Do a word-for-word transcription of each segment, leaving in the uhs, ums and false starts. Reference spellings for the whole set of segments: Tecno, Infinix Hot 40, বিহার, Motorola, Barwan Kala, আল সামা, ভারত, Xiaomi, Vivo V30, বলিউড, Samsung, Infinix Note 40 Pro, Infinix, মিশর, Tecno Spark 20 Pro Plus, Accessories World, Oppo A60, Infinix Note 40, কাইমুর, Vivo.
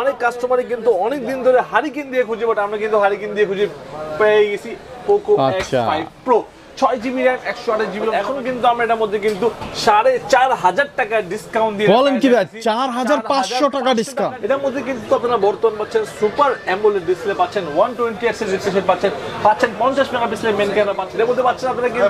অনেক কাস্টমারই কিন্তু অনেক দিন ধরে হারিকেন দিয়ে খুঁজে, বাট আমরা কিন্তু হারিকেন দিয়ে খুঁজে পেয়ে গেছি পোকো এক্স ফাইভ প্রো। ছয় জিবি র্যাম, একশো আঠাশ জিবি র্যাম। এখন কিন্তু আমরা এটার মধ্যে কিন্তু সাড়ে চার হাজার টাকা ডিসকাউন্ট দিয়ে চার হাজার পাঁচশো টাকা ডিসকাউন্ট। এটার মধ্যে কিন্তু আপনারা বর্তমান পাচ্ছেন সুপার অ্যামোলেড ডিসপ্লে পাচ্ছেন, ওয়ান টোয়েন্টি এক্স রিফ্রেশ পাচ্ছেন, পাচ্ছেন পঞ্চাশ মেগাপিক্সেলের মেইন ক্যামেরা পাচ্ছেন। এর মধ্যে পাচ্ছেন আপনারা কিন্তু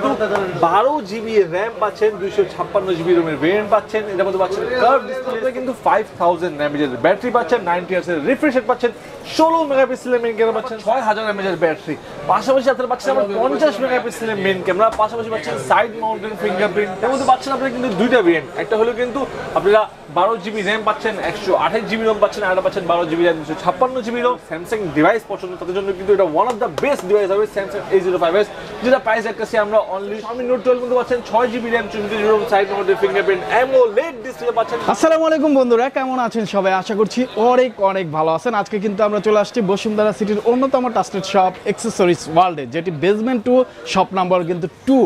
বারো জিবি র্যাম পাচ্ছেন, দুইশো ছাপ্পান্ন জিবি র্যামের ভেরিয়েন্ট পাচ্ছেন। এটার মধ্যে পাচ্ছেন কার্ভ ডিসপ্লে, কিন্তু ফাইভ থাউজেন্ড এমএএইচ এর ব্যাটারি পাচ্ছেন, নাইনটি এক্স এর রিফ্রেশ রেট পাচ্ছেন, ষোলো মেগাপিক্সেলের মেইন ক্যামেরা পাচ্ছেন, ছয় হাজার এমএএইচ এর ব্যাটারি। পাশাপাশি আপনারা পাচ্ছেন আবার পঞ্চাশ মেগাপিক্সেলের ক্যামেরা, পাশাপাশি পাচ্ছেন সাইড মাউন্টেন ফিঙ্গারপ্রিন্ট। এর মধ্যে পাচ্ছেন আপনারা কিন্তু দুইটা ভেরিয়েন্ট, একটা হলো কিন্তু আপনারা বারো জিবি র্যাম পাচ্ছেন, একশো আঠাশ জিবি রোম পাচ্ছেন, আর পাচ্ছেন বারো জিবি র্যাম, দুশো ছাপ্পান্ন জিবি রোম। স্যামসাং ডিভাইস পছন্দ তাদের জন্য কিন্তু এটা one of the best device হবে Samsung A zero five S, যেটা প্রাইস রাখতেছি আমরা অনলি। Xiaomi Note টুয়েলভ কিন্তু পাচ্ছেন ছয় জিবি র্যাম, চৌত্রিশ GB ROM, side mountain fingerprint, AMOLED display পাচ্ছেন। আসসালামু আলাইকুম বন্ধুরা, কেমন আছেন সবাই? আশা করছি অনেক অনেক ভালো আছেন। আজকে কিন্তু আমরা চলে আসছি বসুন্ধরা সিটির অন্যতম ট্রাস্টেড শপ অ্যাক্সেসরিজ ওয়ার্ল্ডে, যেটি বেসমেন্ট টু শপ নাম্বার কিন্তু টু।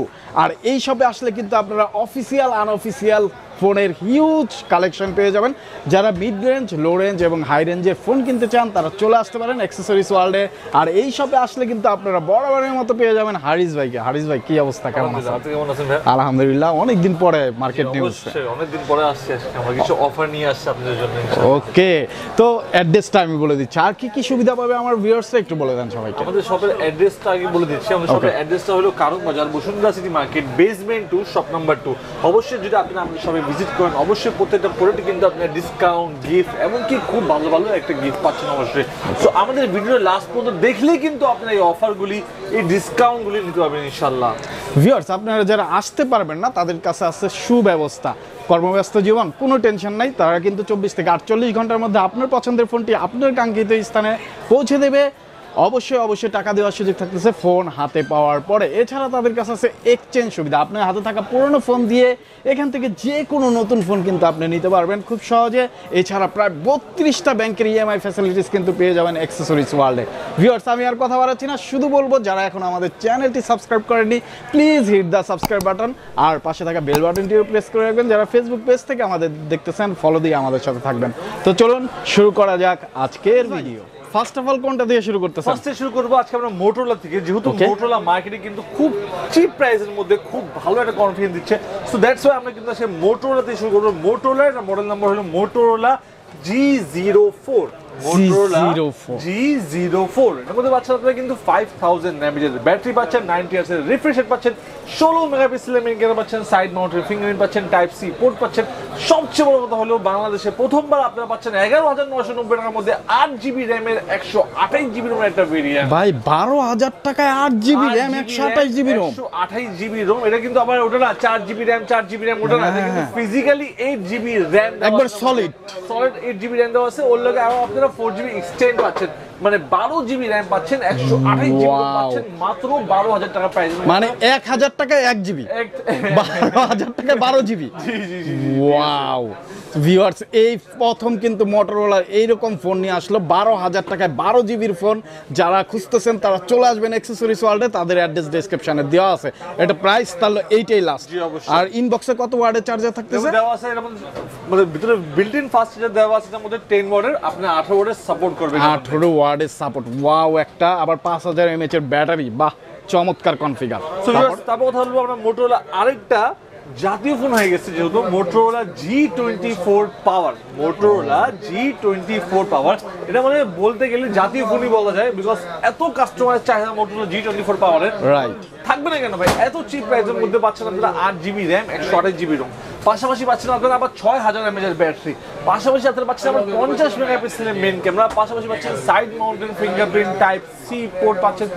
আর এই শপে আসলে কিন্তু আপনারা অফিসিয়াল আনঅফিসিয়াল ফোনের হিউজ কালেকশন পেয়ে যাবেন। যারা মিড রেঞ্জ, লো রেঞ্জ এবং হাই রেঞ্জের ফোন কিনতে চান তারা চলে আসতে পারেন অ্যাক্সেসরিজ ওয়ার্ল্ডে। আর এই শপে আসলে কিন্তু আপনারা বরাবরের মতো পেয়ে যাবেন হারিস ভাইকে। হারিস ভাই, কি অবস্থা, কেমন আছেন? আলহামদুলিল্লাহ, অনেকদিন পরে মার্কেট নিউজ, অনেকদিন পরে আসছে, আমরা কিছু অফার নিয়ে আসছে আপনাদের জন্য। ওকে, তো অ্যাড্রেসটা আমি বলে দিচ্ছি। আর কি কি সুবিধা পাবে আমার ভিউয়ার্সরা একটু বলে দেন সবাইকে। আমাদের শপের অ্যাড্রেসটা আগে বলে দিচ্ছি। আমাদের শপের অ্যাড্রেসটা হলো কারণ বাজার, Bashundhara city market, basement two shop number two. অবশ্যই যদি আপনি আমাদের শপে ভিজিট করেন, অবশ্যই প্রত্যেকটা প্রোডাক্টে কিন্তু আপনার ডিসকাউন্ট, গিফট, এমনকি খুব ভালো ভালো একটা গিফট পাচ্ছেন অবশ্যই। সো আমাদের ভিডিওর লাস্ট পর্যন্ত দেখলেই কিন্তু আপনার এই অফারগুলি, এই ডিসকাউন্টগুলি নিতে পারবেন ইনশাল্লাহ। ভিউয়ার্স, আপনারা যারা আসতে পারবেন না তাদের কাছে আছে সুব্যবস্থা। কর্মব্যস্ত জীবন, কোনো টেনশন নাই, তারা কিন্তু চব্বিশ থেকে আটচল্লিশ ঘন্টার মধ্যে আপনার পছন্দের ফোনটি আপনার কাঙ্ক্ষিত স্থানে পৌঁছে দেবে। অবশ্যই অবশ্যই টাকা দেওয়ার সুযোগ থাকতেছে ফোন হাতে পাওয়ার পরে। এছাড়া তাদের কাছে আছে এক্সচেঞ্জ সুবিধা। আপনার হাতে থাকা পুরনো ফোন দিয়ে এখান থেকে যে কোনো নতুন ফোন কিন্তু আপনি নিতে পারবেন খুব সহজে। এছাড়া প্রায় বত্রিশটা ব্যাংকের ইএমআই ফ্যাসিলিটিস কিন্তু পেয়ে যাবেন অ্যাক্সেসরিজ ওয়ার্ল্ডে। ভিউয়ার্স, আমি আর কথা বাড়াচ্ছি না, শুধু বলবো যারা এখন আমাদের চ্যানেলটি সাবস্ক্রাইব করেননি please hit the subscribe button, আর পাশে থাকা বেল বাটনটিও প্রেস করে রাখবেন। যারা ফেসবুক পেজ থেকে আমাদের দেখতেছেন ফলো দিয়ে আমাদের সাথে থাকবেন। তো চলুন শুরু করা যাক আজকের ভিডিও। ফার্স্ট অফ অল কোনটা দিয়ে শুরু করতেছেন? ফার্স্টে শুরু করব আজকে আমরা মোটরোলা থেকে, যেহেতু মোটরোলা মার্কেটে কিন্তু খুব চিপ প্রাইসের মধ্যে খুব ভালো একটা কনফিডেন্স দিচ্ছে। সো দ্যাটস ওয়াই আমরা কিন্তু সেই মোটরোলা দিয়ে শুরু করব। মোটরোলার মডেল নাম্বার হলো Motorola G zero four. Motorola G zero four এর মধ্যে পাচ্ছেন আপনারা কিন্তু ফাইভ থাউজেন্ড এমএএইচ এর ব্যাটারি পাচ্ছেন, নাইনটি এক্স এর রিফ্রেশ রেট পাচ্ছেন, ষোলো মেগাপিক্সেলের মেইন ক্যামেরা পাচ্ছেন, সাইড মাউন্টেড ফিঙ্গারপ্রিন্ট পাচ্ছেন, টাইপ সি পোর্ট পাচ্ছেন। সবচেয়ে বড় কথা হলো বাংলাদেশে প্রথমবার আপনারা পাচ্ছেন এগারো হাজার নয়শো নব্বই টাকার মধ্যে আট জিবি র্যামের একশো আঠাশ জিবি রোম একটা ভেরিয়েন্ট। ভাই, বারো হাজার টাকায় আট জিবি র্যাম, একশো আঠাশ জিবি রোম, একশো আঠাশ জিবি রোম। এটা কিন্তু আবার ওটা না চার জিবি র্যাম, চার জিবি র্যাম ওটা না, কিন্তু ফিজিক্যালি এইট জিবি র্যাম, একবার solid solid eight GB RAM দেওয়া আছে। ওর লগে আরো আপনারা ফোর জিবি এক্সটেন্ড পাচ্ছেন, মানে বারো জিবি র্যাম পাচ্ছেন, একশো আঠাশ জিবি পাচ্ছেন, মাত্র বারো হাজার টাকা প্রাইস। মানে এক হাজার টাকায় এক জিবি, বারো হাজার টাকায় বারো জিবি। ওয়াও ভিউয়ার্স, এই প্রথম কিন্তু মোটরোলা এইরকম ফোন নিয়ে আসলো বারো হাজার টাকায় বারো জিবির ফোন। যারা খুঁজতেছেন তারা চলে আসবেন অ্যাক্সেসরিজ ওয়ার্ল্ডে, তাদের অ্যাড্রেস ডেসক্রিপশনে দেওয়া আছে। এটা প্রাইস তাহলে এইটাই লাস্ট। আর ইনবক্সে কত ওয়াটের চার্জার থাকতেছে দেওয়া আছে, মানে ভিতরে বিল্ট ইন ফাস্ট চার্জার দেওয়া আছে, তার মধ্যে দশ ওয়াটের, আপনি আঠারো ওয়াটের সাপোর্ট করবেন, আঠারো ওয়াটের সাপোর্ট। ওয়াও, একটা আবার পাঁচ হাজার এমএএইচ এর ব্যাটারি, বাহ চমৎকার কনফিগার। সো ভিউয়ার্স, তারপর কথা বলবো আমরা মোটরোলা আরেকটা জাতীয় ফোন হয়ে গেছে, যেহেতু Motorola G twenty four Power. Motorola G twenty four Power এটা মানে বলতে গেলে জাতীয় ফোনই বলা যায়, বিকজ এত কাস্টমারের চাহিদা মোটরোলা জি টোয়েন্টি ফোর পাওয়ারের। রাইট, থাকবে না কেন ভাই, এত চিপ প্রাইসের মধ্যে পাচ্ছেন আপনারা আট জিবি র্যাম, একশো আঠাশ জিবি রোম, পাশাপাশি পাচ্ছেন আপনারা আবার ছয় হাজার এমএএইচ এর ব্যাটারি, পাশাপাশি আপনারা পাচ্ছেন আবার পঞ্চাশ মেগাপিক্সেলের মেইন ক্যামেরা, পাশাপাশি পাচ্ছেন side mounted fingerprint, type C port পাচ্ছেন,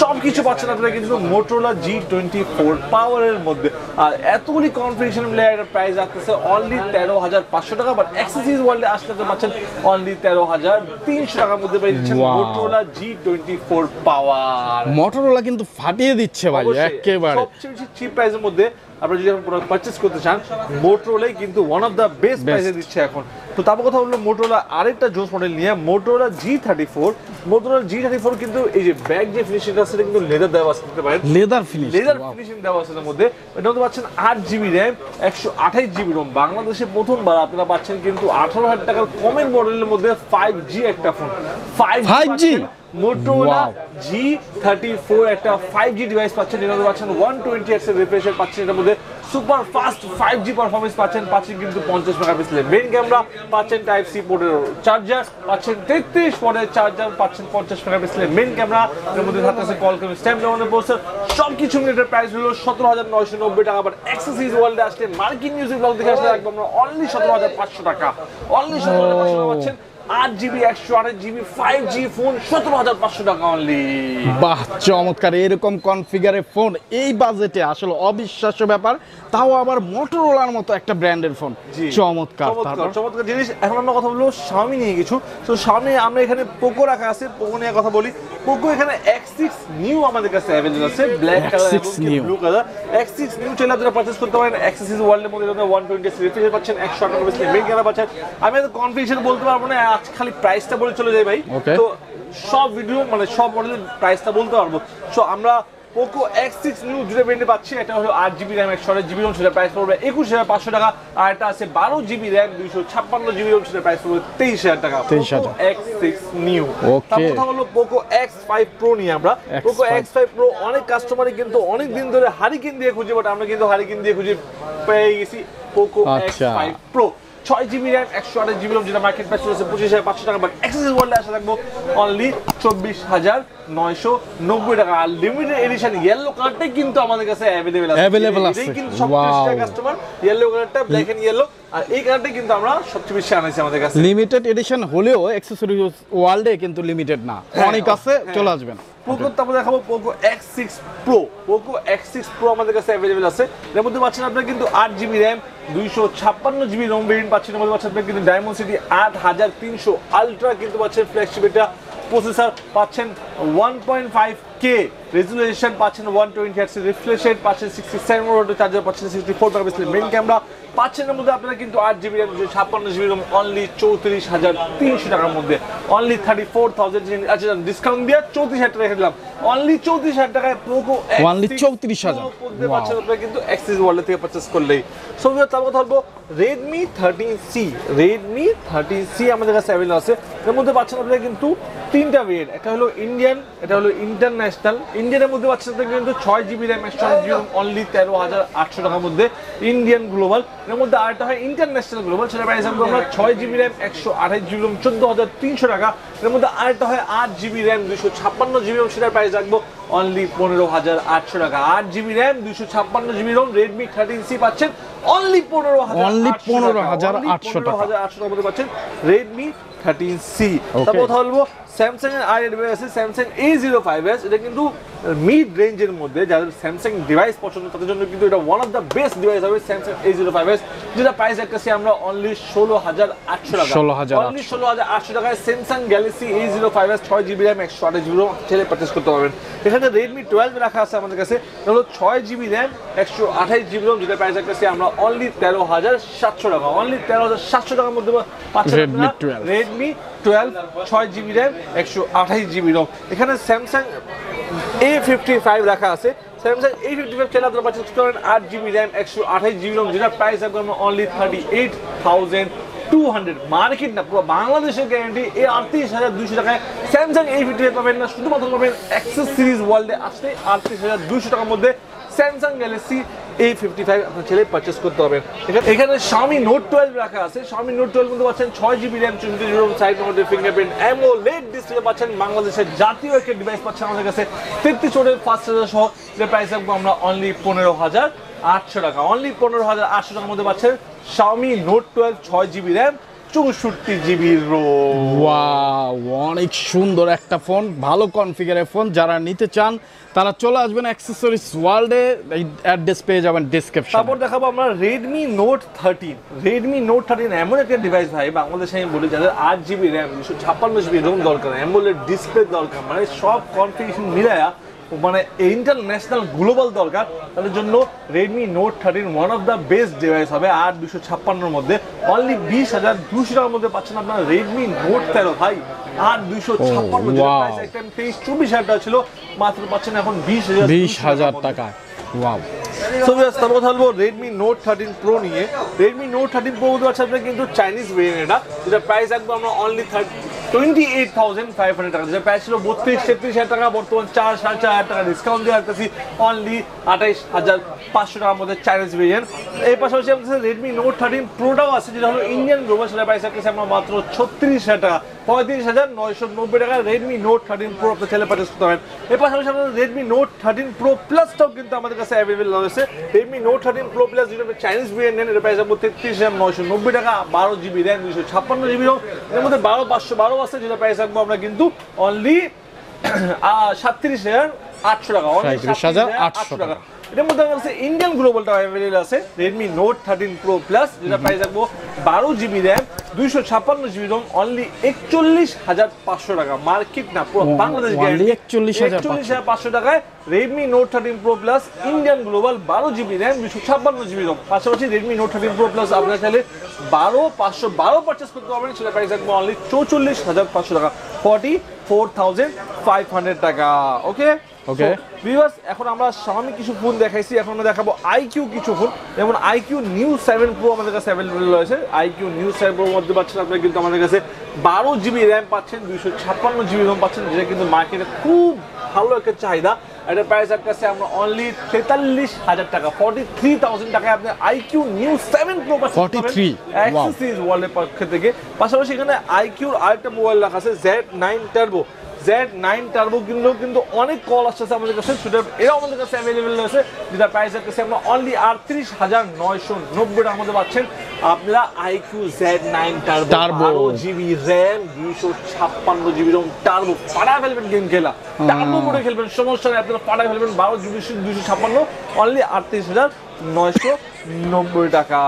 সবকিছু পাচ্ছেন আপনারা কিন্তু মোটরোলা জি টোয়েন্টি ফোর পাওয়ারের মধ্যে। আর এতগুলি কনফিগারেশন মিলে এর প্রাইস আসছে অনলি তেরো হাজার পাঁচশো টাকা, বাট অ্যাক্সেসরিজ ওয়ার্ল্ডে আসলে তো পাচ্ছেন অনলি তেরো হাজার তিনশো টাকার মধ্যে পেয়ে যাচ্ছেন Motorola G twenty four Power. Motorola কিন্তু ফাটিয়ে দিচ্ছে ভাই, একেবারে সবচেয়ে বেশি চিপ প্রাইসের মধ্যে। আপনারা যদি এখন প্রোডাক্ট পারচেজ করতে চান মোটরোলাই কিন্তু ওয়ান অফ দ্য বেস্ট প্রাইসে দিচ্ছে এখন। তো তারপর কথা হলো মোটরোলা আরেকটা জোস মডেল নিয়ে Motorola G thirty four. Motorola G thirty four কিন্তু এই যে ব্যাক যে ফিনিশিংটা আছে কিন্তু লেদার দেওয়া আছে, দেখতে পারেন লেদার ফিনিশ, লেদার ফিনিশিং দেওয়া আছে এর মধ্যে। এটা তো পাচ্ছেন আট জিবি RAM একশো আঠাশ জিবি ROM। বাংলাদেশে প্রথমবার আপনারা পাচ্ছেন কিন্তু আঠারো হাজার টাকার কমের মডেলের মধ্যে ফাইভ জি একটা phone, five G Motorola G thirty four একটা ফাইভ জি ডিভাইস পাচ্ছেন। এটাতে পাচ্ছেন ওয়ান টোয়েন্টি হার্টজ এর রিফ্রেশ রেট পাচ্ছেন, এর মধ্যে super fast five G performance পাচ্ছেন, পাচ্ছেন কিন্তু পঞ্চাশ মেগাপিক্সেলের মেইন ক্যামেরা, পাচ্ছেন টাইপ সি পোর্টের চার্জার, পাচ্ছেন তেত্রিশ পোর্টের চার্জার, পাচ্ছেন পঞ্চাশ মেগাপিক্সেলের মেইন ক্যামেরা, এর মধ্যে থাকতেছে কলকম স্ন্যাপড্রাগন প্রসেসর। সবকিছু মিলে এর প্রাইস হলো সতেরো হাজার নয়শো নব্বই টাকা। বাট অ্যাক্সেসরিজ ওয়ার্ল্ডে আসলে মার্কিন নিউজ ব্লগ দেখে আসলে একদম আমরা অনলি সতেরো হাজার পাঁচশো টাকা, অনলি সতেরো হাজার পাঁচশো টাকা পাচ্ছেন আট জিবি একশো আঠাশ জিবি ফাইভ জি ফোন সতেরো হাজার পাঁচশো টাকা অনলি। বাহ চমৎকার, এরকম কনফিগারে ফোন এই বাজেটে আসলে অবিশ্বাস্য ব্যাপার, তাও আবার মোটরোলার মতো একটা ব্র্যান্ডের ফোন। চমৎকার চমৎকার জিনিস। এখন আমরা কথা বলবো Xiaomi নিয়ে কিছু। তো Xiaomi আমরা এখানে পোকো রাখা আছে, পোকো নিয়ে কথা বলি। পোকো এখানে এক্স সিক্স নিউ আমাদের কাছে अवेलेबल আছে, ব্ল্যাক কালার এবং blue colour. X six new চাইলে আপনারা পারচেজ করতে পারেন অ্যাক্সেসরিজ ওয়ার্ল্ডের মধ্যে। এটা ওয়ান টোয়েন্টি সিরিজ পাচ্ছেন, একশো আঠাশ এর মেইন ক্যামেরা পাচ্ছেন। আমি এত কনফিউশন বলতে পারবো না, আজ খালি প্রাইসটা বলে চলে যাই ভাই। তো সব ভিডিও মানে সব মডেলের প্রাইসটা বলতে পারবো। সো আমরা Poco এক্স সিক্স New দুটো ব্র্যান্ডে পাচ্ছি। এটা হলো আট জিবি RAM একশো আঠাশ জিবি ROM, সেটা প্রাইস পড়বে একুশ হাজার পাঁচশো টাকা। আর এটা আছে বারো জিবি RAM দুইশো ছাপ্পান্ন জিবি ROM, সেটা প্রাইস পড়বে তেইশ হাজার টাকা। Poco X six New। তারপর কথা হলো Poco এক্স ফাইভ Pro নিয়ে আমরা। Poco এক্স ফাইভ Pro অনেক কাস্টমারই কিন্তু অনেক দিন ধরে হারিকেন দিয়ে খুঁজে, বাট আমরা কিন্তু হারিকেন দিয়ে খুঁজে পেয়ে গেছি Poco এক্স ফাইভ Pro। ছয় জিবি RAM একশো আঠাশ জিবি ROM, যেটা মার্কেট প্রাইস হচ্ছে পঁচিশ হাজার পাঁচশো টাকা। বাট অ্যাক্সেসরিজ ওয়ার্ল্ডে আসা থাকবো অনলি চব্বিশ হাজার নয়শো নব্বই টাকা। আর লিমিটেড এডিশন ইয়েলো কালারটা কিন্তু আমাদের কাছে अवेलेबल আছে, अवेलेबल আছে কিন্তু সবচেয়ে কাস্টমার ইয়েলো কালারটা, ব্ল্যাক এন্ড ইয়েলো। আর এই কালারটা কিন্তু আমরা সবচেয়ে বেশি আনাইছি আমাদের কাছে। লিমিটেড এডিশন হলেও অ্যাকসেসরিজ ওয়ার্ল্ডে কিন্তু লিমিটেড না, অনেক আছে, চলে আসবেন। Poco তারপর দেখাবো Poco X six Pro। Poco X six Pro আমাদের কাছে अवेलेबल আছে। এর মধ্যে পাচ্ছেন আপনারা কিন্তু আট জিবি RAM দুইশো ছাপ্পান্ন জিবি ROM ভেরিয়েন্ট পাচ্ছেন। এর মধ্যে পাচ্ছেন আপনারা কিন্তু Diamond City আট হাজার তিনশো আলট্রা কিন্তু পাচ্ছেন, ফ্ল্যাগশিপ এটা প্রসেসর পাচ্ছেন one point five K resolution, পাচ্ছেন one twenty hertz refresh rate, পাচ্ছেন সিক্সটি সেভেন ওয়াট চার্জার, পাচ্ছেন sixty four megapixel main camera, পাচ্ছেন এর মধ্যে আপনারা কিন্তু আট জিবি RAM দুইশো ছাপ্পান্ন জিবি ROM অনলি চৌত্রিশ হাজার তিনশো টাকার মধ্যে, অনলি থার্টি ফোর থাউজেন্ড। আচ্ছা ডিসকাউন্ট দিয়ে চৌত্রিশ হাজার টাকা দিলাম, অনলি চৌত্রিশ হাজার টাকায় Poco অনলি চৌত্রিশ হাজার পাচ্ছেন আপনারা কিন্তু অ্যাক্সেসরিজ ওয়ার্ল্ড থেকে পারচেজ করলেই। সো ভিউ তার কথা বলবো Redmi thirteen C. Redmi thirteen C আমাদের কাছে अवेलेबल আছে। এর মধ্যে পাচ্ছেন আপনারা কিন্তু তিনটা ভেরিয়েন্ট, একটা হলো ইন্ডিয়ান, এটা হলো ইন্টারন্যাশনাল। ইন্ডিয়ানের মধ্যে পাচ্ছেন আপনারা কিন্তু ছয় জিবি RAM একশো আঠাশ জিবি ROM অনলি তেরো হাজার আটশো টাকার মধ্যে ইন্ডিয়ান গ্লোবাল। এর মধ্যে আরেকটা হয় ইন্টারন্যাশনাল গ্লোবাল, সেটা প্রাইস আমরা ছয় জিবি RAM একশো আঠাশ জিবি ROM চোদ্দ হাজার তিনশো টাকা। এর মধ্যে আরেকটা হয় আট জিবি RAM দুইশো ছাপ্পান্ন জিবি ROM, সেটা প্রাইস রাখবো অনলি পনেরো হাজার আটশো টাকা। আট জিবি RAM দুইশো ছাপ্পান্ন GB ROM Redmi thirteen C পাচ্ছেন অনলি পনেরো হাজার আটশো টাকার মধ্যে পাচ্ছেন Redmi থার্টিন সি। তারপর কথা বলবো Samsung এর আইডিয়া আছে Samsung A zero five S. এটা কিন্তু মিড রেঞ্জের মধ্যে যাদের Samsung ডিভাইস পছন্দ তাদের জন্য কিন্তু এটা one of the best device হবে Samsung A zero five S, যেটা প্রাইস রাখছি আমরা অনলি ষোলো হাজার আটশো টাকা, অনলি ষোলো হাজার আটশো টাকায় Samsung Galaxy A zero five S ছয় জিবি RAM একশো আঠাশ জিবি ROM ছেলে পারচেজ করতে পারবেন। এখানে Redmi টুয়েলভ রাখা আছে আমাদের কাছে, হলো ছয় জিবি RAM একশো আঠাশ জিবি ROM, যেটা প্রাইস রাখছি আমরা অনলি তেরো হাজার সাতশো টাকা, অনলি তেরো হাজার সাতশো টাকার মধ্যে পাচ্ছেন Redmi টুয়েলভ ছয় জিবি RAM একশো আঠাশ জিবি ROM। এখানে Samsung এ ফিফটি ফাইভ রাখা আছে। Samsung এ ফিফটি ফাইভ চাইলে আপনারা পাচ্ছেন আট জিবি RAM একশো আঠাশ জিবি ROM, যেটা প্রাইস রাখবো আমরা only thirty eight thousand two hundred. Market না পুরো বাংলাদেশের গ্যারান্টি এই আটত্রিশ হাজার দুইশো টাকায় Samsung এ ফিফটি ফাইভ পাবেন না, শুধুমাত্র পাবেন অ্যাক্সেসরিজ ওয়ার্ল্ডে আসলে আটত্রিশ হাজার দুইশো টাকার মধ্যে Samsung Galaxy A fifty five আপনার ছেলে পারচেজ করতে হবে। এখানে Xiaomi Note টুয়েলভ রাখা আছে। Xiaomi Note টুয়েলভ মধ্যে পাচ্ছেন ছয় জিবি RAM চৌষট্টি জিবি ROM, সাইড মধ্যে ফিঙ্গারপ্রিন্ট AMOLED ডিসপ্লে পাচ্ছেন, বাংলাদেশের জাতীয় একটা ডিভাইস পাচ্ছেন আমাদের কাছে তেত্রিশ ওয়াটের ফাস্ট চার্জার সহ, যে প্রাইস রাখবো আমরা অনলি পনেরো হাজার আটশো টাকা, অনলি পনেরো হাজার আটশো টাকার মধ্যে পাচ্ছেন Xiaomi Note টুয়েলভ ছয় জিবি RAM চৌষট্টি জিবি ROM। ওয়াও অনেক সুন্দর একটা ফোন, ভালো কনফিগারের ফোন। যারা নিতে চান তারা চলে আসবেন অ্যাক্সেসরিজ ওয়ার্ল্ডে, অ্যাড্রেস পেয়ে যাবেন ডেসক্রিপশন। তারপর দেখাবো আমরা Redmi Note thirteen. Redmi Note thirteen এমন একটা ডিভাইস ভাই বাংলাদেশে আমি বলি যাদের আট জিবি RAM দুইশো ছাপ্পান্ন জিবি ROM দরকার, AMOLED ডিসপ্লে দরকার, মানে সব কনফিগারেশন মিলায়া মানে ইন্টারন্যাশনাল গ্লোবাল দরকার, তাদের জন্য Redmi Note thirteen one of the best device হবে। আর দুশো ছাপ্পান্নর মধ্যে অনলি বিশ হাজার দুশো টাকার মধ্যে পাচ্ছেন আপনার Redmi Note তেরো। ভাই আর দুশো ছাপ্পান্ন তেইশ চব্বিশ হাজার টাকা ছিল, মাত্র পাচ্ছেন এখন বিশ হাজার বিশ হাজার টাকা। Redmi Note থার্টিন Pro নিয়ে Redmi Note থার্টিন Pro আছে আপনার কিন্তু চাইনিজ ভেরিয়েন্ট, এটা যেটা প্রাইস রাখবো আমরা only twenty eight thousand five hundred টাকা। যেটা প্রাইস ছিল বত্রিশ তেত্রিশ হাজার টাকা, বর্তমান চার সাড়ে চার হাজার টাকা ডিসকাউন্ট দিয়ে রাখতেছি অনলি আঠাইশ হাজার পাঁচশো টাকার মধ্যে চাইনিজ ভেরিয়েন্ট। এই পাশাপাশি আমাদের Redmi Note থার্টিন Proটাও আছে যেটা হলো ইন্ডিয়ান গ্লোবাল, সেটা প্রাইস রাখতেছি আমরা মাত্র ছত্রিশ হাজার টাকা, পঁয়ত্রিশ হাজার নয়শো নব্বই টাকা Redmi Note থার্টিন Pro আপনার ছেলে পারচেস করতে পারেন। এর পাশাপাশি আমাদের Redmi Note থার্টিন Pro Plusটাও কিন্তু আমাদের কাছে অ্যাভেলেবেল রয়েছে। Redmi Note thirteen Pro Plus যেটা চাইনিজ ভেরিয়েন্ট নেন, এটা প্রাইস রাখবো তেত্রিশ হাজার নয়শো নব্বই টাকা, বারো জিবি র্যাম দুশো ছাপ্পান্ন জিবি রোম, এর মধ্যে বারো পাঁচশো বারো আছে যেটা প্রাইস রাখবো আমরা কিন্তু অনলি সাতত্রিশ হাজার আটশো টাকা, সাতত্রিশ হাজার আটশো টাকা। এটার মধ্যে আমার কাছে ইন্ডিয়ান গ্লোবালটা অ্যাভেলেবেল আছে Redmi Note thirteen Pro Plus, যেটা প্রাইস রাখবো বারো জিবি র্যাম দুইশো ছাপ্পান্ন জিবি রোম, অনলি একচল্লিশ হাজার পাঁচশো টাকা, মার্কেট না পুরো বাংলাদেশ একচল্লিশ হাজার পাঁচশো টাকায় Redmi Note thirteen Pro Plus Indian global, বারো জিবি র্যাম দুইশো ছাপ্পান্ন জিবি রোম। পাশাপাশি Redmi Note thirteen Pro Plus আপনার চাইলে বারো পাঁচশো বারো পারচেস করতে পারবেন, সেটা প্রাইস রাখবো অনলি চৌচল্লিশ হাজার পাঁচশো টাকা, forty four thousand five hundred টাকা। ওকে ওকে ভিউয়ার্স, এখন আমরা Xiaomi কিছু ফোন দেখাইছি, এখন আমরা দেখাবো iQOO কিছু ফোন, যেমন iQOO New সেভেন Pro আমাদের কাছে অ্যাভেলেবল রয়েছে। iQOO New সেভেন Pro মধ্যে পাচ্ছেন আপনারা কিন্তু আমাদের কাছে বারো জিবি র্যাম পাচ্ছেন, দুইশো ছাপ্পান্ন জিবি রোম পাচ্ছেন, যেটা কিন্তু মার্কেটে খুব ভালো একটা চাহিদা। এটা প্রাইস কাছে আমরা অনলি তেতাল্লিশ হাজার টাকা, ফর্টি থ্রি থাউজেন্ড টাকায় আপনি iQOO New সেভেন Pro পাচ্ছেন Accessories World এর পক্ষ থেকে। পাশাপাশি এখানে iQOO আরেকটা মোবাইল রাখা আছে Z nine Turbo, Z nine Turbo কিনলেও কিন্তু অনেক কল আসছে আমাদের কাছে, সেটা এরাও আমাদের কাছে অ্যাভেলেবেল রয়েছে, যেটা প্রাইস কাছে আমরা অনলি আটত্রিশ হাজার নয়শো নব্বই টাকার মধ্যে পাচ্ছেন আপনারা iQOO জেড নাইন Turbo, বারো জিবি র্যাম দুইশো ছাপ্পান্ন জিবি রোম টার্বো, ফাটা ফেলবেন গেম খেলা, টার্বো মোডে খেলবেন সমস্যা নেই, আপনারা ফাটা ফেলবেন, বারো জিবি দুইশো ছাপ্পান্ন অনলি আটত্রিশ হাজার নয়শো নব্বই টাকা।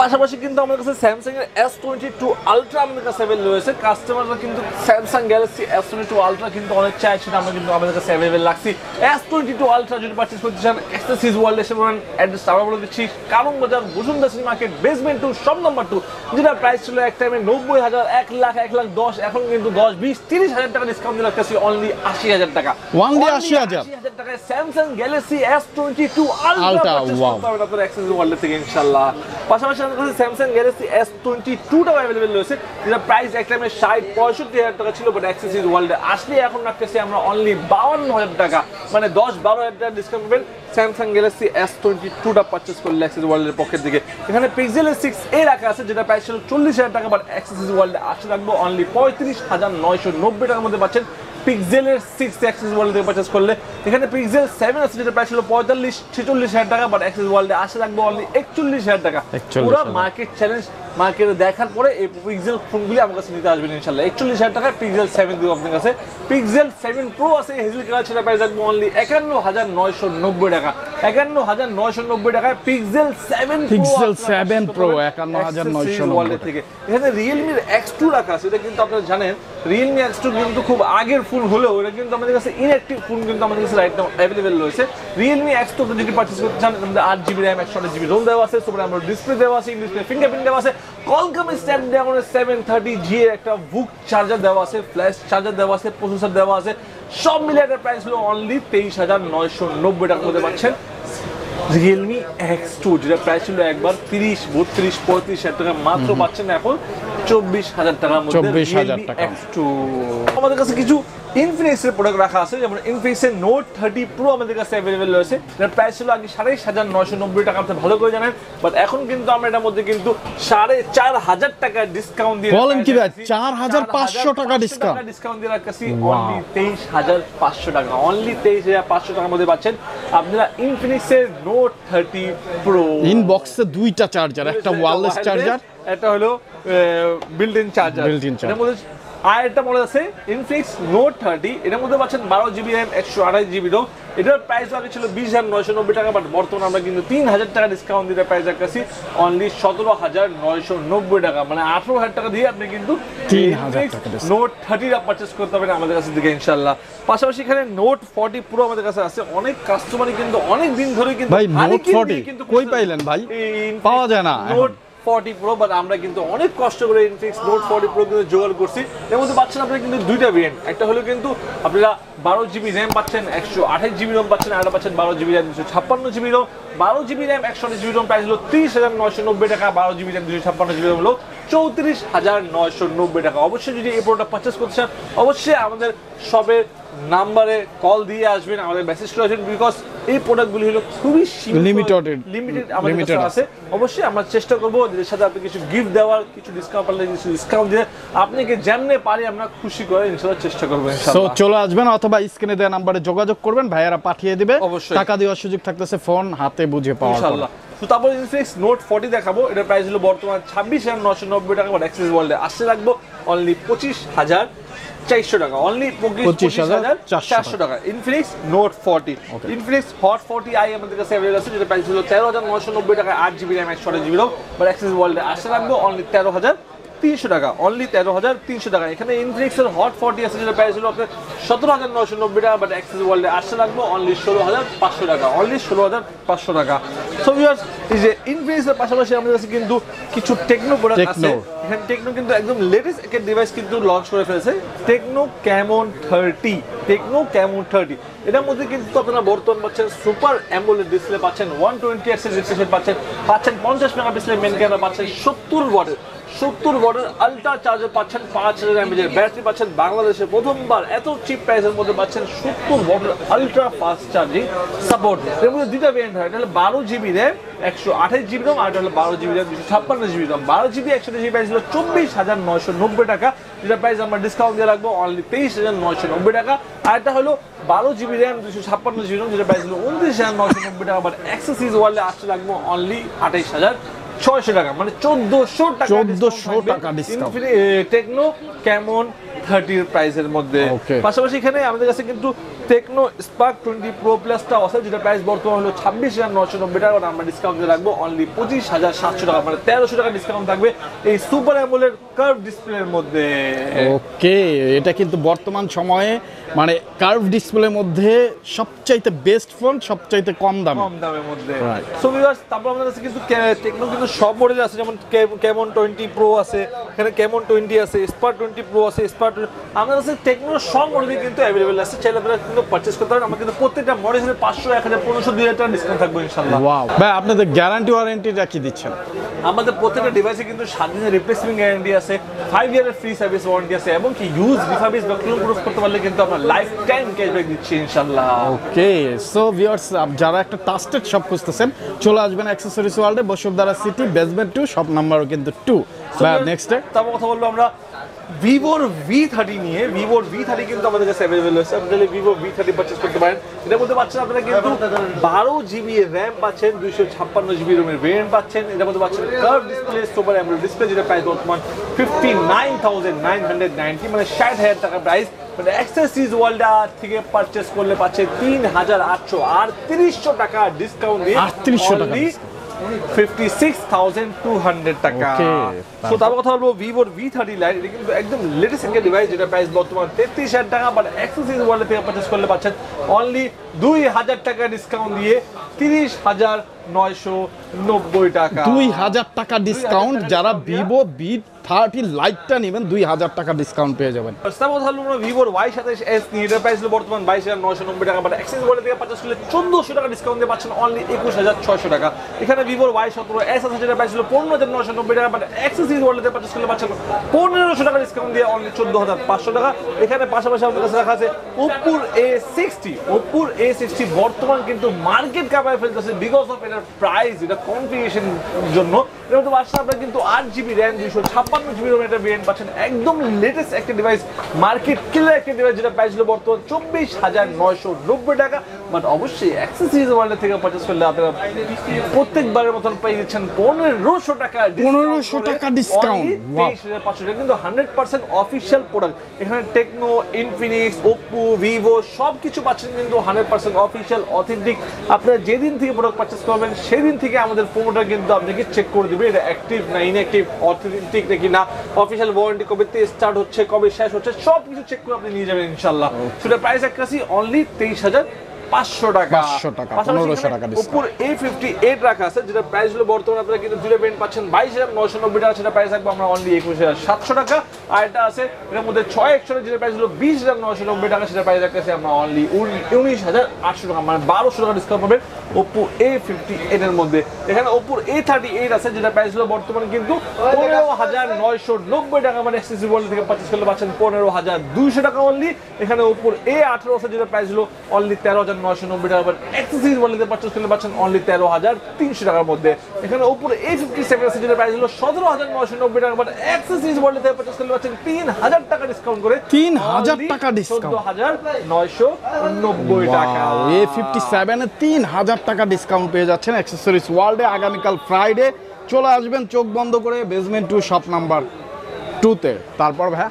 পাশাপাশি কিন্তু আমাদের কাছে Samsung এর এস টোয়েন্টি টু Ultra আমাদের কাছে অ্যাভেলেবেল রয়েছে, কাস্টমাররা কিন্তু Samsung Galaxy S twenty two Ultra কিন্তু অনেক চাই, সেটা আমরা কিন্তু আমাদের কাছে অ্যাভেলেবেল রাখছি। এস টোয়েন্টি টু Ultra যদি পারচেজ করতে চান Accessories World এসে বলেন, অ্যাড্রেস আমরা বলে দিচ্ছি কারণ বাজার Bashundhara city market basement two shop number two, যেটা প্রাইস ছিল এক টাইমে নব্বই হাজার এক লাখ এক লাখ দশ, এখন কিন্তু দশ বিশ তিরিশ হাজার টাকা ডিসকাউন্ট দিয়ে রাখতেছি অনলি আশি হাজার টাকা, অনলি আশি হাজার টাকায় Samsung Galaxy S twenty two Ultra পাবেন আপনার Accessories World থেকে ইনশাআল্লাহ। পাশাপাশি Samsung Galaxy S twenty two টাও अवेलेबल রয়েছে, যেটা প্রাইস এক টাইমে ষাট পঁয়ষট্টি হাজার টাকা ছিল, বাট Accessories World এ আসলে এখন রাখতেছি আমরা অনলি বাউান্ন হাজার টাকা, মানে দশ বারো হাজার টাকা ডিসকাউন্ট পাবেন Samsung Galaxy S twenty two টা পারচেজ করলে Accessories World এর পক্ষ থেকে। এখানে Pixel সিক্স এ রাখা আছে, যেটা প্রাইস ছিল চল্লিশ হাজার টাকা, বাট Accessories World এ আসলে রাখবো অনলি পঁয়ত্রিশ হাজার নয়শো নব্বই টাকার মধ্যে পাচ্ছেন Pixel সিক্স Accessories World থেকে পারচেজ করলে। এখানে Pixel সেভেন আছে, যেটা প্রাইস ছিল পঁয়তাল্লিশ ছেচল্লিশ হাজার টাকা, বাট Accessories World এ আসলে রাখবো অনলি একচল্লিশ হাজার টাকা। পুরো মার্কেট চ্যালেঞ্জ, মার্কেটে দেখার পরে এই Pixel ফোনগুলি আমার কাছে নিতে আসবেন ইনশাআল্লাহ। একচল্লিশ হাজার টাকা Pixel সেভেন দিব আপনাদের কাছে। Pixel সেভেন Pro আছে হেজেল কালার, সেটা প্রাইস রাখবো অনলি একান্ন হাজার নয়শো নব্বই টাকা, একান্ন হাজার নয়শো নব্বই টাকায় Pixel seven Pixel seven Pro একান্ন হাজার নয়শো নব্বই থেকে। এখানে Realme এক্স টু রাখা আছে, এটা কিন্তু আপনারা জানেন Realme এক্স টু কিন্তু খুব আগের ফোন হলেও এটা কিন্তু আমাদের কাছে ইনঅ্যাকটিভ ফোন কিন্তু আমাদের কাছে রাইট নাও अवेलेबल রয়েছে। Realme এক্স টু যদি পারচেজ করতে চান আমাদের আট জিবি RAM একশো আঠাশ জিবি ROM দেওয়া আছে, তারপরে আমরা ডিসপ্লে দেওয়া আছে, ইংলিশে ফিঙ্গারপ্রিন্ট দেওয়া আছে, Qualcomm Snapdragon seven thirty G এর একটা বুক চার্জার দেওয়া আছে, ফ্ল্যাশ চার্জার দেওয়া আছে, প্রসেসর দেওয়া আছে, সব মিলে এর প্রাইস হলো অনলি তেইশ হাজার নয়শো নব্বই টাকার মধ্যে পাচ্ছেন Realme এক্স টু, যেটা প্রাইস হলো একবার তিরিশ বত্রিশ পঁয়ত্রিশ টাকা, মাত্র পাচ্ছেন এখন চব্বিশ হাজার টাকার মধ্যে Realme এক্স টু। আমাদের কাছে কিছু Infinix এর প্রোডাক্ট রাখা আছে, যেমন Infinix Note থার্টি Pro আমাদের কাছে अवेलेबल রয়েছে, এর প্রাইস ছিল আগে সাতাইশ হাজার নয়শো নব্বই টাকা, আপনি ভালো করে জানেন, বাট এখন কিন্তু আমরা এর মধ্যে কিন্তু সাড়ে চার হাজার টাকা ডিসকাউন্ট দিয়ে বলেন কি ভাই চার হাজার পাঁচশো টাকা ডিসকাউন্ট ডিসকাউন্ট দিয়ে রাখছি অনলি তেইশ হাজার পাঁচশো টাকা, অনলি তেইশ হাজার পাঁচশো টাকার মধ্যে পাচ্ছেন আপনারা Infinix Note থার্টি Pro। ইনবক্সে দুইটা চার্জার, একটা ওয়্যারলেস চার্জার, এটা হলো built-in charger. Built-in charger. And the Infinix Note thirty, it is twelve GB RAM, one twenty-eight GB ROM. The price was twenty thousand nine hundred ninety taka, but we have three thousand taka discount on the price, only seventeen thousand nine hundred ninety taka. I mean, eighteen thousand taka Note thirty purchase inshallah. Pashapashe Note forty Pro amader kache ache, onek customer kintu onek din dhore kintu bhai Note forty koi pailen bhai, paoa jay na forty Pro, but আমরা কিন্তু অনেক কষ্ট করে Infinix Note forty Pro কিন্তু জোগাড় করছি। এর মধ্যে পাচ্ছেন আপনারা কিন্তু দুইটা ভেরিয়েন্ট, একটা হলো কিন্তু আপনারা twelve GB RAM পাচ্ছেন, one twenty-eight GB ROM পাচ্ছেন, আর পাচ্ছেন twelve GB RAM two fifty-six GB ROM, twelve GB RAM one twenty-eight GB ROM price হলো thirty thousand nine hundred ninety টাকা, twelve GB RAM two fifty-six GB ROM হলো চৌত্রিশ হাজার নয়শো নব্বই টাকা। অবশ্যই যদি এই প্রোডাক্ট পারচেজ করতে চান অবশ্যই আমাদের শপের নাম্বারে কল দিয়ে আসবেন, আমাদের মেসেজ করে আসবেন, বিকজ এই প্রোডাক্টগুলি হলো খুবই লিমিটেড লিমিটেড আমাদের কাছে আছে। অবশ্যই আমরা চেষ্টা করব এর সাথে আপনি কিছু গিফট দেওয়ার, কিছু ডিসকাউন্ট পারলে কিছু ডিসকাউন্ট দিয়ে আপনাকে যেমনে পারি আমরা খুশি করার ইনশাআল্লাহ চেষ্টা করব ইনশাআল্লাহ। সো চলে আসবেন অথবা স্ক্রিনে দেওয়া নম্বরে যোগাযোগ করবেন, ভাইয়ারা পাঠিয়ে দিবে, টাকা দেওয়ার সুযোগ থাকতেছে ফোন হাতে বুঝে পাওয়ার ইনশাআল্লাহ। তো তারপর Infinix Note forty দেখাবো, এটার প্রাইস হলো বর্তমান ছাব্বিশ হাজার নয়শো নব্বই টাকা, বাট Accessories World এ আসছে রাখবো অনলি পঁচিশ হাজার চারশো টাকা, অনলি পঁচিশ হাজার চারশো টাকা। Infinix Note forty, Infinix Hot forty i আমাদের কাছে अवेलेबल আছে, যেটা প্রাইস হলো তেরো হাজার নয়শো নব্বই টাকা, eight GB RAM one twenty-eight GB ROM, but Accessories World এ আসছে রাখবো অনলি তেরো হাজার তিনশো টাকা, অনলি তেরো হাজার তিনশো টাকা। এখানে Infinix এর Hot forty আছে, যেটা প্রাইস হলো আপনাদের সতেরো হাজার নয়শো নব্বই টাকা, বাট Accessories World এ আসছে রাখবো অনলি ষোলো হাজার পাঁচশো টাকা, অনলি ষোলো হাজার পাঁচশো টাকা। সো ভিউয়ার্স, এই যে Infinix এর পাশাপাশি আমাদের কাছে কিন্তু কিছু Tecno প্রোডাক্ট আছে। এখানে Tecno কিন্তু একদম লেটেস্ট একটা ডিভাইস কিন্তু লঞ্চ করে ফেলেছে, Tecno Camon thirty, Tecno Camon thirty। এটার মধ্যে কিন্তু আপনারা বর্তমান পাচ্ছেন সুপার অ্যামোলেড ডিসপ্লে পাচ্ছেন, one twenty Hz রিফ্রেশ পাচ্ছেন, পাচ্ছেন পঞ্চাশ মেগাপিক্সেলের মেইন ক্যামেরা পাচ্ছেন, সত্তর ওয়াটের সত্তর ওয়াটের আলট্রা চার্জার পাচ্ছেন, পাঁচ হাজার এমএএইচ ব্যাটারি পাচ্ছেন, বাংলাদেশে প্রথমবার এত চিপ প্রাইসের মধ্যে পাচ্ছেন সত্তর ওয়াটের আলট্রা ফাস্ট চার্জিং সাপোর্ট। এর মধ্যে দুইটা ভেরিয়েন্ট হয়, এটা হলো বারো GB RAM one twenty-eight GB ROM, আর এটা হলো বারো GB RAM two fifty-six GB ROM। বারো GB one twenty-eight GB price হলো চব্বিশ হাজার নয়শো নব্বই টাকা, যেটা প্রাইস আমরা ডিসকাউন্ট দিয়ে রাখবো অনলি তেইশ হাজার নয়শো নব্বই টাকা। আর এটা হলো বারো GB RAM two fifty-six GB ROM, যেটা প্রাইস হলো উনত্রিশ হাজার নয়শো নব্বই টাকা, বাট Accessories World এ আসতে রাখবো অনলি আঠাশ হাজার ছয়শো টাকা, মানে চোদ্দশো টাকা চোদ্দশো টাকা ডিসকাউন্ট Tecno Camon thirty প্রাইসের মধ্যে। পাশাপাশি এখানে আমাদের কাছে কিন্তু Tecno Spark twenty Pro Plus টা আছে, যেটা প্রাইস বর্তমান হলো ছাব্বিশ হাজার নয়শো নব্বই টাকা, আমরা ডিসকাউন্ট দিয়ে রাখবো অনলি পঁচিশ হাজার সাতশো টাকা, মানে তেরোশো টাকা ডিসকাউন্ট থাকবে এই সুপার অ্যামোলেড কার্ভ ডিসপ্লের মধ্যে। ওকে, এটা কিন্তু বর্তমান সময়ে মানে কার্ভ ডিসপ্লের মধ্যে সবচাইতে বেস্ট ফোন, সবচাইতে কম দামে কম দামের মধ্যে। সো ভিউয়ার্স, তারপর আমাদের কাছে কিন্তু Tecno কিন্তু সব মডেল আছে, যেমন Camon twenty Pro আছে, এখানে Camon twenty আছে, Spark twenty Pro আছে, Spark আমাদের কাছে Tecno সব মডেল কিন্তু अवेलेबल আছে। চাইলে আপনারা পারচেজ করতে পারেন, আমরা কিন্তু প্রত্যেকটা মডেলে পাঁচশো এক হাজার পনেরোশো দুই হাজার টাকা ডিসকাউন্ট থাকবে ইনশাআল্লাহ। ওয়াও ভাই, আপনাদের গ্যারান্টি ওয়ারেন্টিটা কি দিচ্ছেন? আমাদের প্রত্যেকটা ডিভাইসে কিন্তু সাত দিনের রিপ্লেসমেন্ট গ্যারান্টি আছে, পাঁচ ইয়ারের ফ্রি সার্ভিস ওয়ারেন্টি আছে, এবং কি ইউজ রিফার্বিশ বা ক্লোন প্রুফ করতে পারলে কিন্তু আমরা লাইফ টাইম ক্যাশব্যাক দিচ্ছি ইনশাআল্লাহ। ওকে, সো ভিউয়ার্স, আপনারা যারা একটা ট্রাস্টেড শপ খুঁজতেছেন চলে আসবেন Accessories World এ, Bashundhara city basement two, shop নাম্বারও কিন্তু টু। ভাই নেক্সট টাইম তারপর কথা বলবো আমরা Vivo V thirty নিয়ে। Vivo V thirty কিন্তু আমাদের কাছে अवेलेबल আছে, আপনারা Vivo V thirty পারচেজ করতে পারেন। এর মধ্যে পাচ্ছেন আপনারা কিন্তু বারো জিবি RAM পাচ্ছেন, দুইশো ছাপ্পান্ন জিবি ROM এর ভেরিয়েন্ট পাচ্ছেন, এর মধ্যে পাচ্ছেন curve display, super AMOLED display, যেটা প্রাইস বর্তমান fifty-nine thousand nine hundred ninety, মানে ষাট হাজার টাকা প্রাইস, মানে Accessories World থেকে পারচেজ করলে পাচ্ছেন তিন হাজার আটশো আটত্রিশ টাকা ডিসকাউন্ট দিয়ে আটত্রিশশো টাকা fifty-six thousand two hundred টাকা। সো তারপর কথা বলবো Vivo V thirty লাইন, এটা কিন্তু একদম লেটেস্ট একটা ডিভাইস, যেটা প্রাইস বর্তমান তেত্রিশ হাজার টাকা, বাট Accessories World থেকে পারচেজ করলে পাচ্ছেন অনলি দুই হাজার টাকা ডিসকাউন্ট দিয়ে ত্রিশ হাজার নয়শো নব্বই টাকা, দুই হাজার টাকা ডিসকাউন্ট। যারা Vivo V thirty লাইটটা নেবেন দুই হাজার টাকা ডিসকাউন্ট পেয়ে যাবেন। প্রস্তাব হলো আমরা Vivo Y twenty-seven S এর প্রাইস হলো বর্তমান বাইশ হাজার নয়শো নব্বই টাকা, বাট Accessories World থেকে পারচেজ করলে চৌদ্দশো টাকা ডিসকাউন্ট দিয়ে পাচ্ছেন অনলি একুশ হাজার ছয়শো টাকা। এখানে Vivo Y seventeen S আছে, যেটা প্রাইস হলো পনেরো হাজার নয়শো নব্বই টাকা, বাট Accessories World থেকে পারচেজ করলে পাচ্ছেন পনেরোশো টাকা ডিসকাউন্ট দিয়ে অনলি চৌদ্দ হাজার পাঁচশো টাকা। এখানে পাশাপাশি আমাদের কাছে রাখা আছে Oppo A sixty, Oppo A sixty বর্তমান কিন্তু মার্কেট কাপায় ফেলতেছে বিকজ অফ এর প্রাইস, এটা কনফিগারেশন জন্য। এর মধ্যে পাচ্ছেন আপনারা কিন্তু আট জিবি RAM, একদম লেটেস্ট একটা ডিভাইস, মার্কেট কিলার একটা ডিভাইস, যেটা প্রাইস ছিল বর্তমান চব্বিশ হাজার নয়শো নব্বই টাকা। বাট অবশ্যই অ্যাক্সেসরিজ ওয়ার্ল্ড থেকে পারচেজ করলে আপনারা প্রত্যেকবারের মতন পেয়ে যাচ্ছেন পনেরোশো টাকা পনেরোশো টাকা ডিসকাউন্ট, তেইশ হাজার পাঁচশো টাকা। কিন্তু হান্ড্রেড পার্সেন্ট অফিসিয়াল প্রোডাক্ট, এখানে টেকনো, ইনফিনিক্স, ওপো, ভিভো সব কিছু পাচ্ছেন, কিন্তু হান্ড্রেড পার্সেন্ট অফিসিয়াল অথেন্টিক। আপনারা যেদিন থেকে প্রোডাক্ট পারচেজ করবেন সেদিন থেকে আমাদের ফোনটা কিন্তু আপনাকে চেক করে দেবে এটা অ্যাক্টিভ না ইনঅ্যাক্টিভ, অথেন্টিক নাকি না, অফিসিয়াল ওয়ারেন্টি কবে স্টার্ট হচ্ছে, কবে শেষ হচ্ছে, সব কিছু চেক করে আপনি নিয়ে যাবেন ইনশাআল্লাহ। সেটা প্রাইস একরাসি অনলি তেইশ হাজার পাঁচশো টাকা টাকা পনেরোশো টাকা। উপর এ ফিফটি এইট রাখা আছে, যেটা প্রাইস হলো বর্তমানে আপনারা কিন্তু জুড়ে পেন্ট পাচ্ছেন বাইশ হাজার নয়শো নব্বই টাকা, সেটা প্রাইস থাকবে আমরা অনলি একুশ হাজার সাতশো টাকা। আর এটা আছে এটার মধ্যে ছয় একশো যেটা প্রাইস হলো বিশ হাজার নয়শো নব্বই টাকা, সেটা প্রাইস রাখতেছি আমরা অনলি উনিশ হাজার আটশো টাকা, মানে বারোশো টাকা ডিসকাউন্ট পাবেন ওপো এ ফিফটি এইট এর মধ্যে। এখানে ওপোর এ থার্টি এইট আছে, যেটা প্রাইস হলো বর্তমানে কিন্তু পনেরো হাজার নয়শো নব্বই টাকা, মানে এক্সেসরিজ ওয়ার্ল্ড থেকে পারচেজ করলে পাচ্ছেন পনেরো হাজার দুইশো টাকা অনলি। এখানে ওপোর এ আঠারো আছে, যেটা প্রাইস হলো অনলি তেরো হাজার নয়শো নব্বই টাকা, এক্সেসরিজ ওয়ার্ল্ড থেকে পারচেজ করলে পাচ্ছেন অনলি তেরো হাজার তিনশো টাকার মধ্যে। এখানে ওপোর এ ফিফটি সেভেন আছে, যেটা প্রাইস হলো সতেরো হাজার নয়শো নব্বই টাকা, মানে এক্সেসরিজ ওয়ার্ল্ড থেকে পারচেজ করলে পাচ্ছেন তিন হাজার টাকা ডিসকাউন্ট করে তিন হাজার টাকা ডিসকাউন্ট চোদ্দ হাজার নয়শো নব্বই টাকা। এ ফিফটি সেভেন তিন হাজার টাকা ডিসকাউন্ট পেয়ে যাচ্ছেন অ্যাক্সেসরিজ ওয়ার্ল্ডে। আগামীকাল ফ্রাইডে চলে আসবেন চোখ বন্ধ করে বেসমেন্ট টু শপ নাম্বার টুতে। তারপর ভাই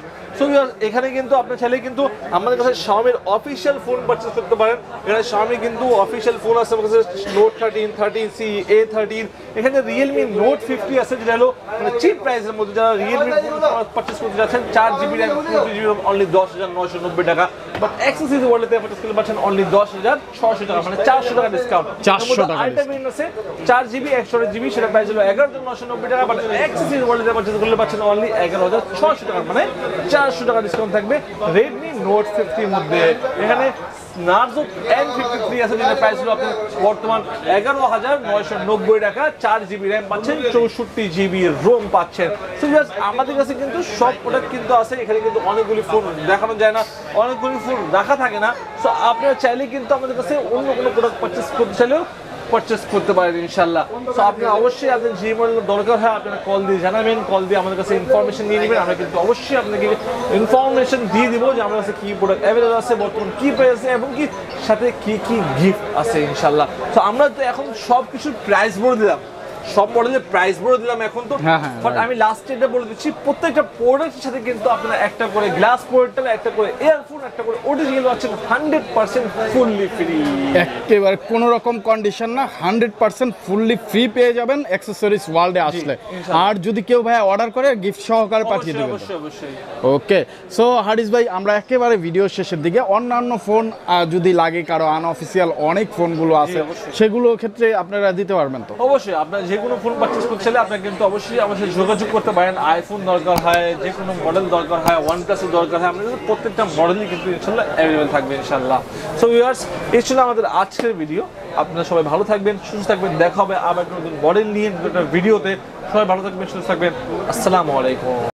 এখানে কিন্তু আপনার ছেলে কিন্তু আমাদের কাছে শাওমির অফিসিয়াল ফোন পারচেস করতে পারেন। এখানে শাওমি কিন্তু অফিসিয়াল ফোন আছে আমাদের কাছে Note thirteen, thirteen C, A thirteen. এখানে রিয়েলমি নোট ফিফটি আছে, যেটা হলো মানে চিপ প্রাইসের মধ্যে যারা রিয়েলমি ফোন পারচেস করতে যাচ্ছেন চার জিবি র্যাম জিবি অনলি দশ হাজার নয়শো নব্বই টাকা, বাট অ্যাক্সেসরিজ ওয়ার্ল্ড থেকে পারচেস করতে পারছেন অনলি দশ হাজার ছয়শো টাকা, মানে চারশো টাকা ডিসকাউন্ট। চারশো টাকা আইটেমিন আছে চার জিবি একশো জিবি, সেটা প্রাইস হলো এগারো হাজার নয়শো নব্বই টাকা, বাট অ্যাক্সেসরিজ ওয়ার্ল্ড থেকে পারচেস করলে পাচ্ছেন অনলি এগারো হাজার ছয়শো টাকা, মানে চারশো টাকা ডিসকাউন্ট থাকবে রেডমি নোট ফিফটির মধ্যে। এখানে নার্জো এন ফিফটি থ্রি আছে, যেটা প্রাইস হলো আপনার বর্তমান এগারো হাজার নয়শো নব্বই টাকা, চার জিবি র্যাম পাচ্ছেন, চৌষট্টি জিবি রোম পাচ্ছেন। আমাদের কাছে কিন্তু সব প্রোডাক্ট কিন্তু আছে, এখানে কিন্তু অনেকগুলি ফোন দেখানো যায় না, অনেকগুলি ফোন রাখা থাকে না। সো আপনারা চাইলে কিন্তু আমাদের কাছে অন্য কোনো প্রোডাক্ট পারচেস করতে চাইলেও পারচেস করতে পারেন ইনশাল্লাহ। সো আপনার অবশ্যই আপনার যে মূল্য দরকার হয় আপনারা কল দিয়ে জানাবেন, কল দিয়ে আমাদের কাছে ইনফরমেশন নিয়ে নেবেন। আমরা কিন্তু অবশ্যই আপনাকে ইনফরমেশন দিয়ে দিব যে আমাদের কাছে কী প্রোডাক্ট অ্যাভেলেবেল আছে, বর্তমান কী প্রাইস আছে এবং কি সাথে কী কী গিফট আছে ইনশাল্লাহ। সো আমরা তো এখন সব কিছুর প্রাইস বলে দিলাম, সব মডেলের প্রাইস বলে দিলাম এখন তো, বাট আমি লাস্টে এটা বলে দিচ্ছি প্রত্যেকটা প্রোডাক্টের সাথে কিন্তু আপনারা একটা করে গ্লাস প্রোটেক্টর, একটা করে ইয়ারফোন, একটা করে ওটিজি গুলো আছে হান্ড্রেড পার্সেন্ট ফুললি ফ্রি, একেবারে কোনো রকম কন্ডিশন না, হান্ড্রেড পার্সেন্ট ফুললি ফ্রি পেয়ে যাবেন অ্যাকসেসরিজ ওয়ার্ল্ডে আসলে। আর যদি কেউ ভাই অর্ডার করে গিফট সহকারে পাঠিয়ে দেবেন। অবশ্যই অবশ্যই ওকে। সো হারিস ভাই আমরা একেবারে ভিডিও শেষের দিকে, অন্যান্য ফোন যদি লাগে কারো আনঅফিশিয়াল অনেক ফোনগুলো আছে সেগুলো ক্ষেত্রে আপনারা দিতে পারবেন তো? অবশ্যই আপনারা যে কোনো ফোন পারচেস করতে চাইলে আপনারা কিন্তু অবশ্যই আমার সাথে যোগাযোগ করতে পারেন। আইফোন দরকার হয়, যে কোনো মডেল দরকার হয়, ওয়ান প্লাসের দরকার হয়, আমাদের প্রত্যেকটা মডেলই কিন্তু ইনশাল্লাহ অ্যাভেলেবেল থাকবে ইনশাল্লাহ। সো ভিউয়ার্স এই ছিল আমাদের আজকের ভিডিও, আপনারা সবাই ভালো থাকবেন, সুস্থ থাকবেন, দেখা হবে আবার নতুন মডেল নিয়ে ভিডিওতে। সবাই ভালো থাকবেন, সুস্থ থাকবেন, আসসালামু আলাইকুম।